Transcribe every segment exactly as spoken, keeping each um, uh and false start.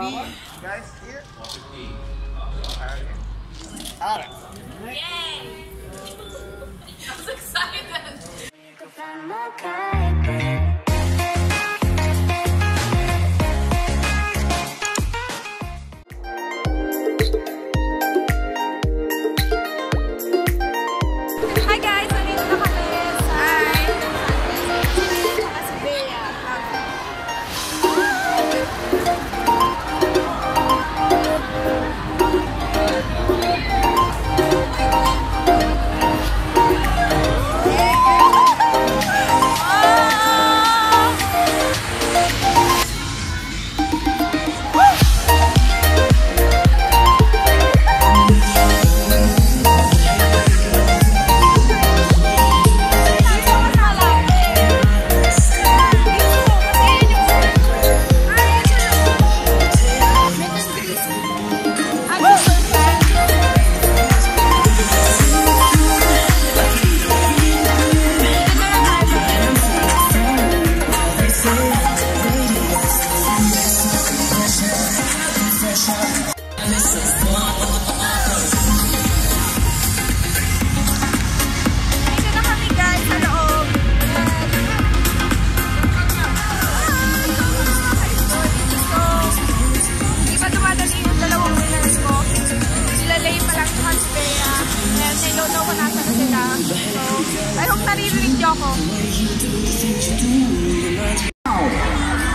be. Guys, here. All right. Yay! I was excited.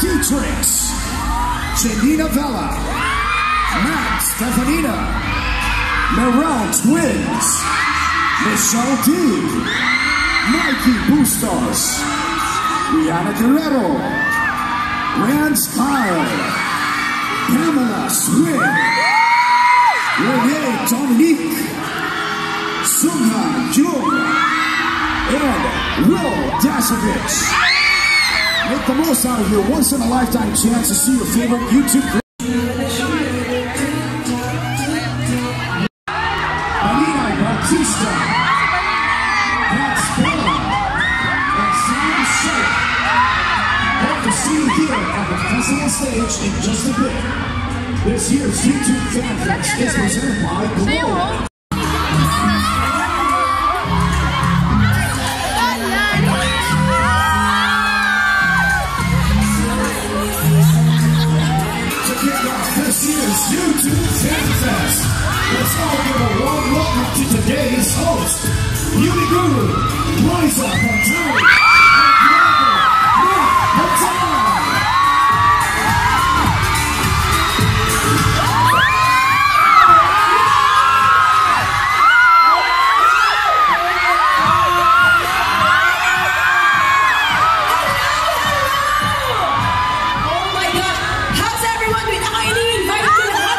Featuring Janina Vela, Matt Steffanina, Merrill Twins, Shaldy, Mikey Bustos, Rihanna Guerrero, Rance Kyle, Pamela Swig, Renee Dominique, Sung Hyun Joo, and Will Dasovich. Make the most out of your once-in-a-lifetime chance to see your favorite YouTube clip. Hope to see you here at the festival stage in just a bit. This year's YouTube FanFest is presented by Blaiza. Let's all give a warm welcome to today's host, Uniguru, Blaiza from Turkey, and oh my God, how's everyone been? I need invited to the hot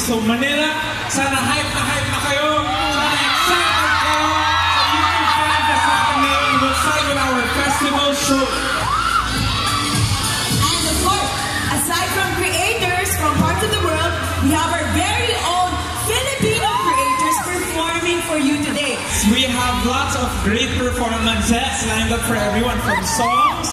so Manila, sana hype na hype na kayo, sana excited kayo sa YouTube FanFest na kami. We will start with our festival show. And of course, aside from creators from parts of the world, we have our very own Filipino creators performing for you today. We have lots of great performances lined up for everyone, from songs.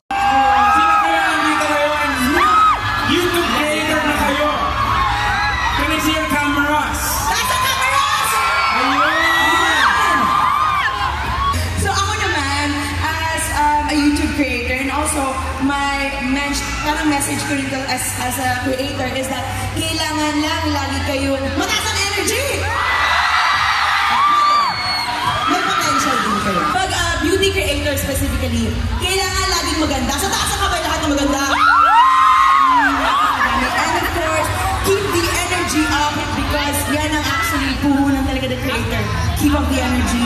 Parang message ko rin as, as a creator is that kailangan lang lagi kayo mataas ang energy! May potential din kayo. Pag uh, beauty creator specifically, kailangan laging maganda. So taas ang kamay lahat ng maganda. And of course, keep the energy up because yan ang actually puhunan talaga the creator. Keep up the energy.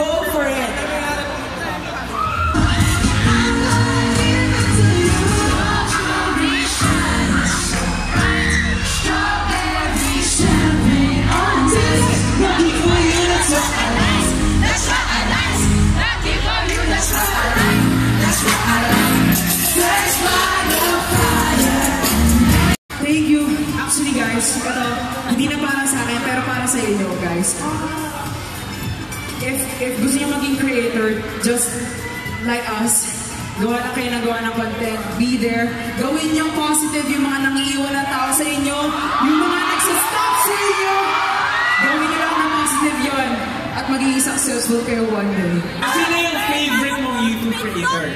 Go for it! inyo, guys. If, if gusto nyo maging creator, just like us, gawa na kayo na gawa ng content. Be there. Gawin nyo positive yung mga nangiiwan na tao sa inyo, yung mga nagsistop sa inyo. Gawin nyo lang na positive yun at magiging successful kayo one day. Sino yung favorite mong YouTube creator?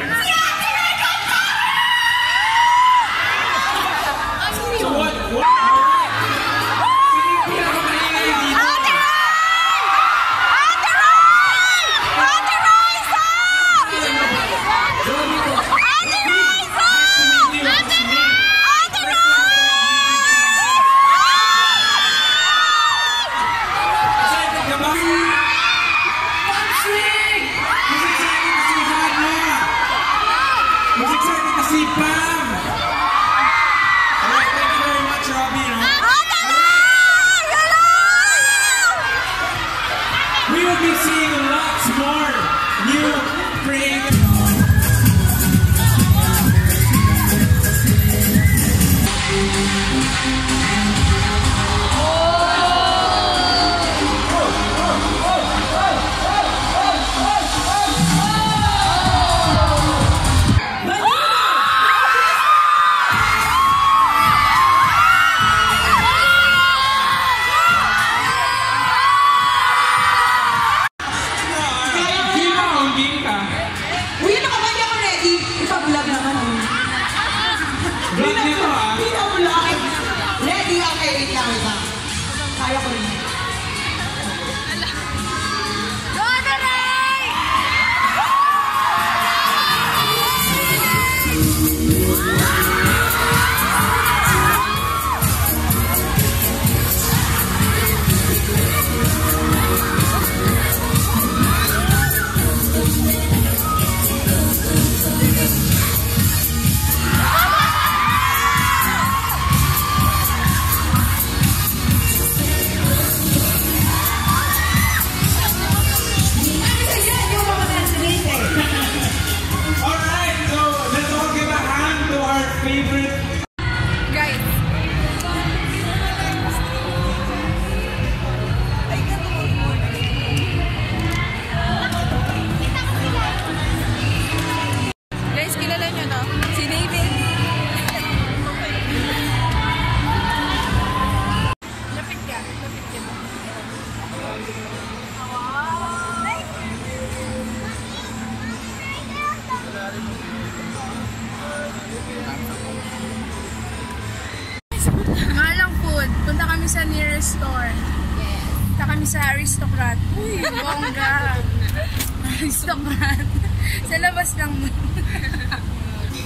Sa labas lang mo.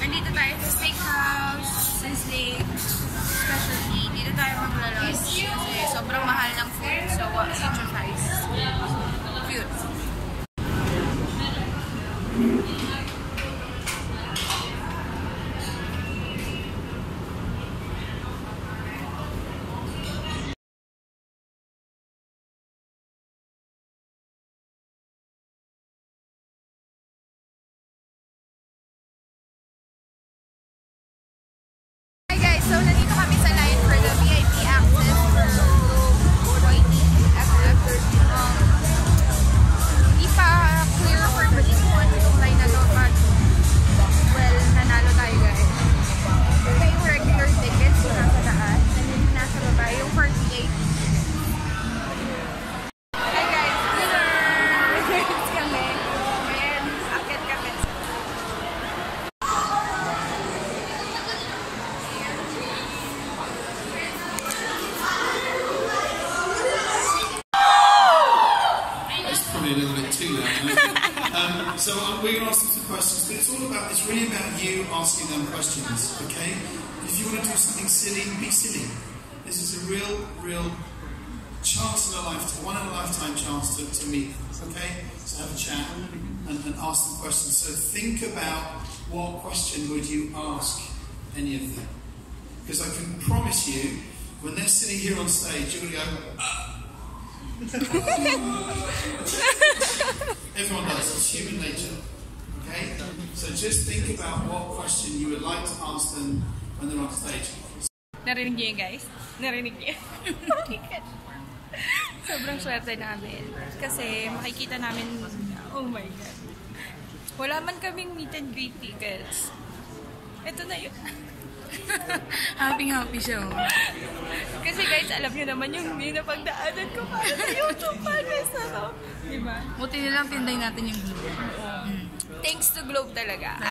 Andito tayo sa steakhouse, sa steak specialty. Dito tayo maglalos kasi sobrang mahal ng food. So, what is your price? Cute. What question would you ask any of them? Because I can promise you, when they're sitting here on stage, you're going to go, ah. Everyone does, it's human nature. Okay? So just think about what question you would like to ask them when they're on stage. Narinig niyo, guys? Narinig niyo. Sobrang swerte namin. Kasi makikita namin, oh my God. Wala man kaming meet and greet tickets. Ito na yun. Happy-happy siya. Kasi guys, alam niyo naman yung hindi na pagdaanan ko para sa YouTube fans, ano? Diba? Buti nilang tinday natin yung video. Mm. Thanks to Globe talaga.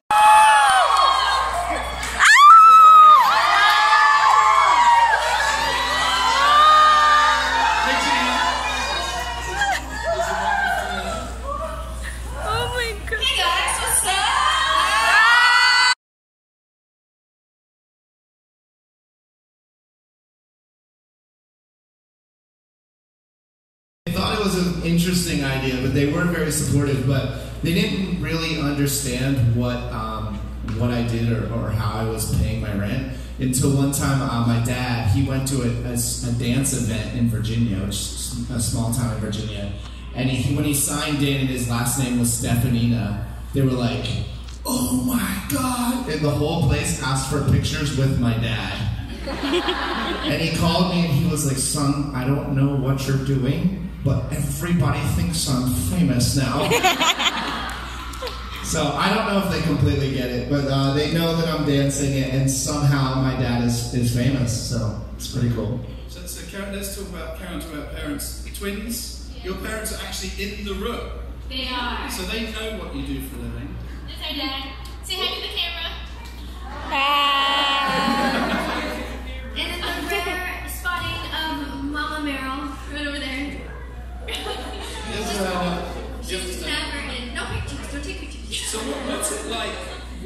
Interesting idea, but they weren't very supportive, but they didn't really understand what um, what I did or, or how I was paying my rent until one time uh, my dad, he went to a, a, a dance event in Virginia, which is a small town in Virginia, and he, when he signed in and his last name was Stefanina, they were like, oh my God, and the whole place asked for pictures with my dad. And he called me and he was like, son, I don't know what you're doing, but everybody thinks I'm famous now. So I don't know if they completely get it, but uh, they know that I'm dancing it, and somehow my dad is, is famous, so it's pretty cool. So, so Karen, let's talk about, Karen, talk about parents. Twins, yeah. Your parents are actually in the room. They are. So they know what you do for a living. That's our dad. Say hi to the camera. Hi. And then the rare spotting of Mama Meryl, right over there. Just, uh, just never in. No pictures, don't take pictures. So what, what's it like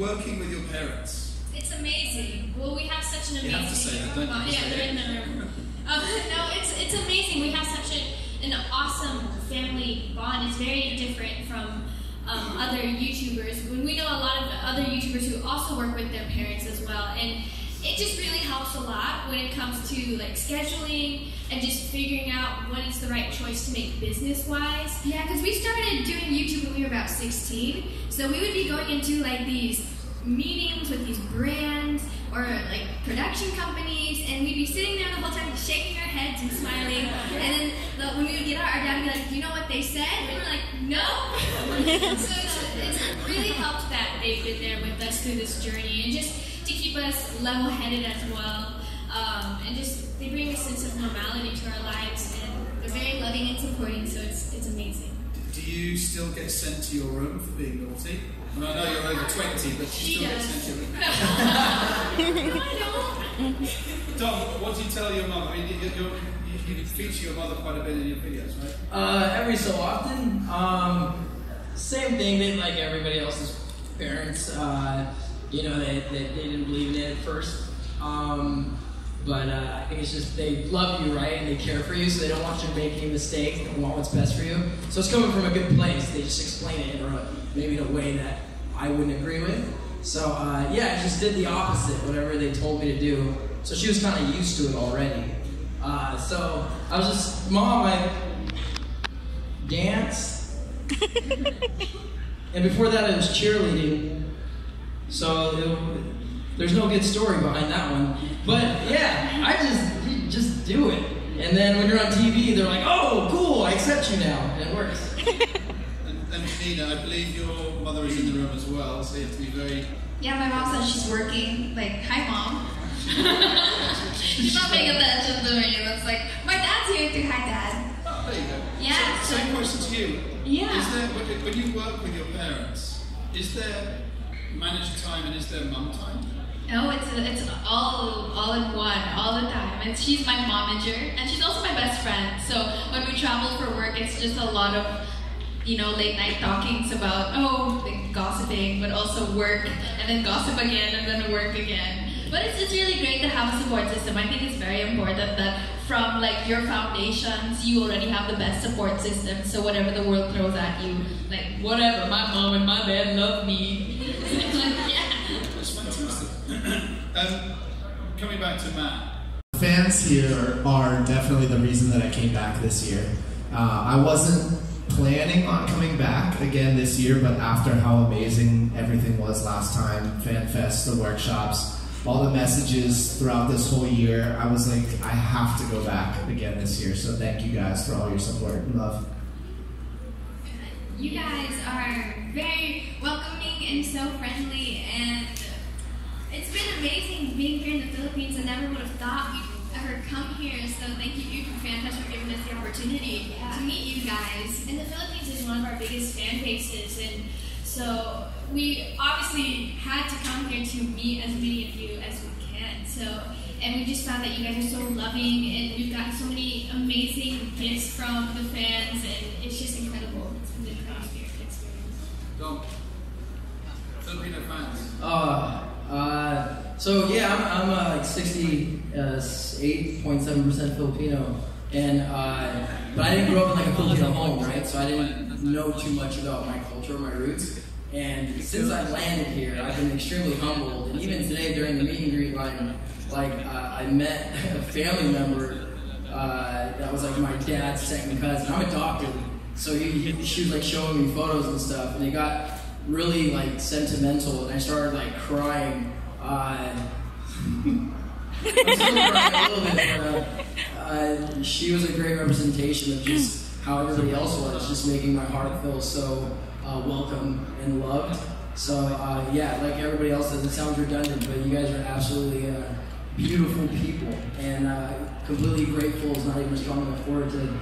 working with your parents? It's amazing. Well, we have such an amazing... You have to say that, don't you? Yeah, they're in the room. Um, no, it's, it's amazing. We have such a, an awesome family bond. It's very different from um, other YouTubers. When we know a lot of other YouTubers who also work with their parents as well. And it just really helps a lot when it comes to like scheduling and just figuring out what is the right choice to make business-wise. Yeah, because we started doing YouTube when we were about sixteen, so we would be going into like these meetings with these brands or like production companies, and we'd be sitting there the whole time shaking our heads and smiling, and then the, when we would get out, our dad would be like, you know what they said? And we're like, no! So it's, it's really helped that they've been there with us through this journey, and just to keep us level-headed as well, um, and just they bring a sense of normality to our lives, and they're very loving and supporting, so it's it's amazing. Do you still get sent to your room for being naughty? And I know you're over twenty, but she still does. Gets sent to your room. No, I don't. Dom, what do you tell your mum? I mean, you're, you're, you you feature your mother quite a bit in your videos, right? Uh, every so often. Um, same thing that like everybody else's parents. Uh, You know, they, they, they didn't believe in it at first, um, but uh, I think it's just they love you, right, and they care for you, so they don't want you to make any mistakes, they want what's best for you. So it's coming from a good place, they just explain it in a, maybe in a way that I wouldn't agree with. So uh, yeah, I just did the opposite, whatever they told me to do, so she was kind of used to it already. Uh, so I was just, Mom, I dance, and before that it was cheerleading. So it, there's no good story behind that one, but yeah, I just just do it. And then when you're on T V, they're like, "Oh, cool, I accept you now," and it works. And, and Nina, I believe your mother is in the room as well, so you have to be very. Yeah, my mom said she's working. Like, hi, Mom. She's not paying attention to me. It's like my dad's here too. Hi, Dad. Oh, there you go. Yeah. So, same question to you. Yeah. Is there, when you work with your parents, is there manage time, and is there mum time? No, it's it's all all in one, all the time. And she's my momager, and she's also my best friend. So when we travel for work, it's just a lot of, you know, late night talkings about, oh, like gossiping, but also work, and then gossip again, and then work again. But it's just really great to have a support system. I think it's very important that from like your foundations, you already have the best support system. So whatever the world throws at you, like whatever, my mom and my dad love me. Yeah. That's fantastic. um, coming back to Matt. Fans here are definitely the reason that I came back this year. Uh, I wasn't planning on coming back again this year, but after how amazing everything was last time, FanFest, the workshops, all the messages throughout this whole year. I was like, I have to go back again this year. So thank you guys for all your support and love. You guys are very welcoming and so friendly, and it's been amazing being here in the Philippines. I never would have thought we'd ever come here, so thank you, Uber Fantas, for giving us the opportunity yeah. to meet you guys. And the Philippines is one of our biggest fan bases, and so we obviously had to come here to meet as many of you as we can. So, and we just found that you guys are so loving, and we've gotten so many amazing gifts from the fans, and it's just incredible. It's been an amazing experience. Don't. Filipino fans. Uh, uh, so yeah, I'm, I'm uh, like sixty-eight point seven percent Filipino, and uh, but I didn't grow up in like a Filipino home, right? So I didn't know too much about my culture, my roots. And since I landed here, I've been extremely humbled. And even today, during the meet and greet, like, like uh, I met a family member uh, that was like my dad's second cousin. I'm adopted, so he, he, she was like showing me photos and stuff, and it got really like sentimental, and I started like crying. Uh, I was crying a little bit, but uh, uh, she was a great representation of just how everybody else was, just making my heart feel so. Uh, welcome and loved. So uh, yeah, like everybody else says, it sounds redundant, but you guys are absolutely uh, beautiful people, and uh, completely grateful is not even strong enough word to,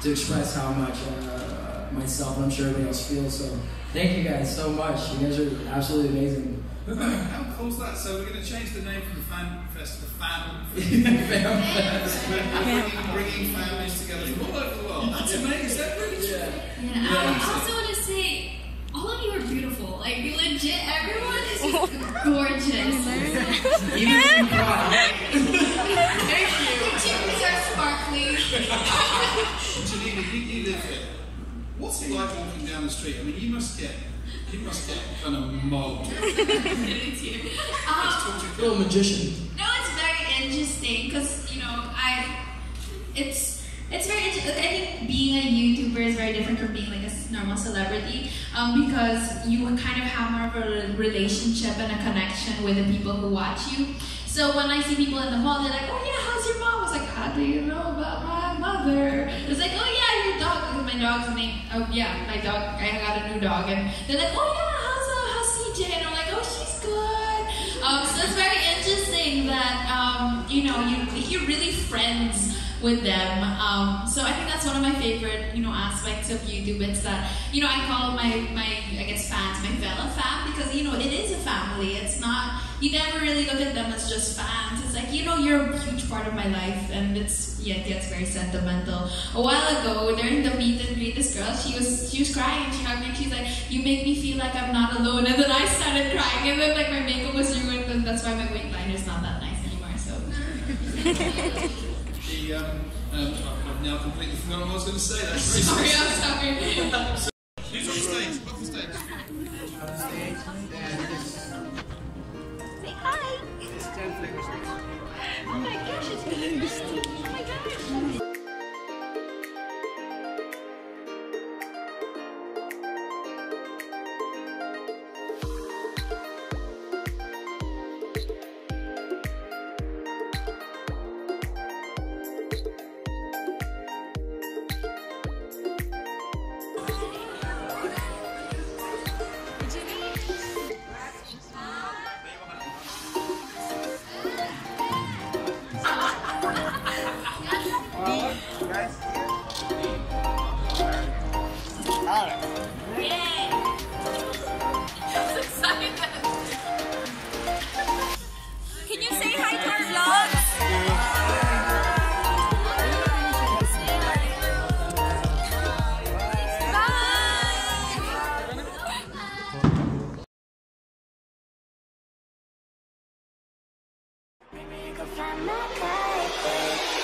to express how much uh, myself, I'm sure everybody else feels. So thank you guys so much. You guys are absolutely amazing. How cool is that? So we're going to change the name from the Fan Fest to Fam Fest. We're bringing families together from all over the world. That's amazing. Is that really true? Yeah. Yeah. Yeah. I also want to say, all of you are beautiful. Like, legit, everyone is just gorgeous. Even if you cry. Thank you. Your cheeks are sparkly. Janina, you, you live here. What's it like walking down the street? I mean, you must get, you must get kind of mold. It's you. Um, a little magician. No, it's very interesting, because, you know, I, it's, It's very interesting. I think being a YouTuber is very different from being like a normal celebrity, um, because you kind of have more of a relationship and a connection with the people who watch you. So when I see people in the mall, they're like, "Oh yeah, how's your mom?" I was like, "How do you know about my mother?" It's like, "Oh yeah, your dog." Because my dog's name. Oh yeah, my dog. I got a new dog, and they're like, "Oh yeah, how's uh, how's C J?" And I'm like, "Oh, she's good." Um, so it's very interesting that um, you know you you're really friends with them. Um, so I think that's one of my favorite, you know, aspects of YouTube. It's that, you know, I call my, my, I guess, fans my fellow fam, because, you know, it is a family. It's not, you never really look at them as just fans. It's like, you know, you're a huge part of my life, and it's, yeah, it gets very sentimental. A while ago, during the meet and greet, this girl, she was, she was crying, she hugged me, she's like, "You make me feel like I'm not alone," and then I started crying, and then, like, my makeup was ruined, and that's why my wig liner's not that nice anymore, so. The, um, um, I've now completely forgotten what I was going to say. That's sorry, I'm sorry. So, who's on stage? What's the stage? On the stage, there's... Say hi! There's ten flavors. Oh my gosh, it's been a stage. Oh my I'm not